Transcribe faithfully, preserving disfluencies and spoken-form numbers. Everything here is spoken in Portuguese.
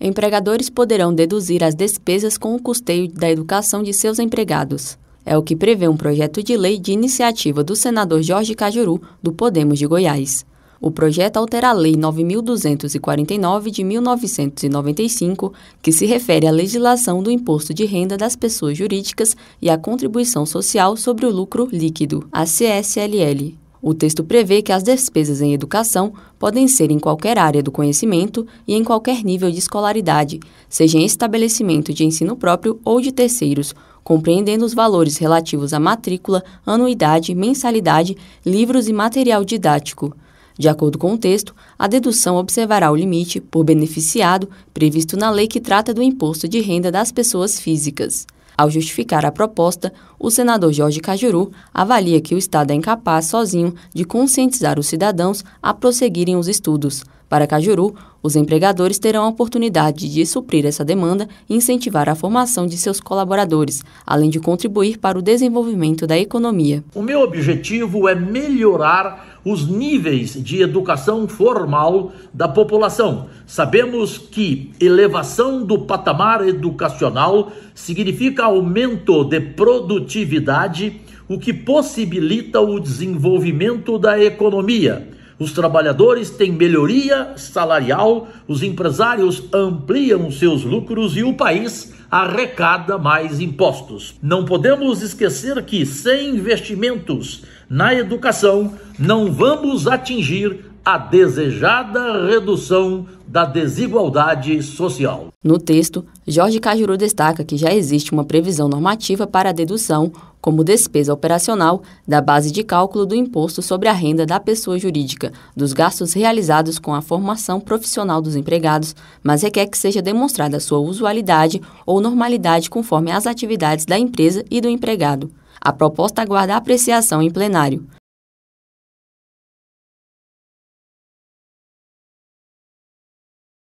empregadores poderão deduzir as despesas com o custeio da educação de seus empregados. É o que prevê um projeto de lei de iniciativa do senador Jorge Kajuru, do Podemos de Goiás. O projeto altera a Lei nove mil duzentos e quarenta e nove, de mil novecentos e noventa e cinco, que se refere à legislação do imposto de renda das pessoas jurídicas e à contribuição social sobre o lucro líquido, a C S L L. O texto prevê que as despesas em educação podem ser em qualquer área do conhecimento e em qualquer nível de escolaridade, seja em estabelecimento de ensino próprio ou de terceiros, compreendendo os valores relativos à matrícula, anuidade, mensalidade, livros e material didático. De acordo com o texto, a dedução observará o limite por beneficiado previsto na lei que trata do imposto de renda das pessoas físicas. Ao justificar a proposta, o senador Jorge Kajuru avalia que o Estado é incapaz sozinho de conscientizar os cidadãos a prosseguirem os estudos. Para Kajuru, os empregadores terão a oportunidade de suprir essa demanda e incentivar a formação de seus colaboradores, além de contribuir para o desenvolvimento da economia. O meu objetivo é melhorar os níveis de educação formal da população. Sabemos que elevação do patamar educacional significa aumento de produtividade, o que possibilita o desenvolvimento da economia. Os trabalhadores têm melhoria salarial, os empresários ampliam seus lucros e o país arrecada mais impostos. Não podemos esquecer que, sem investimentos na educação, não vamos atingir a desejada redução da desigualdade social. No texto, Jorge Kajuru destaca que já existe uma previsão normativa para a dedução, como despesa operacional, da base de cálculo do imposto sobre a renda da pessoa jurídica, dos gastos realizados com a formação profissional dos empregados, mas requer que seja demonstrada sua usualidade ou normalidade conforme as atividades da empresa e do empregado. A proposta aguarda a apreciação em plenário.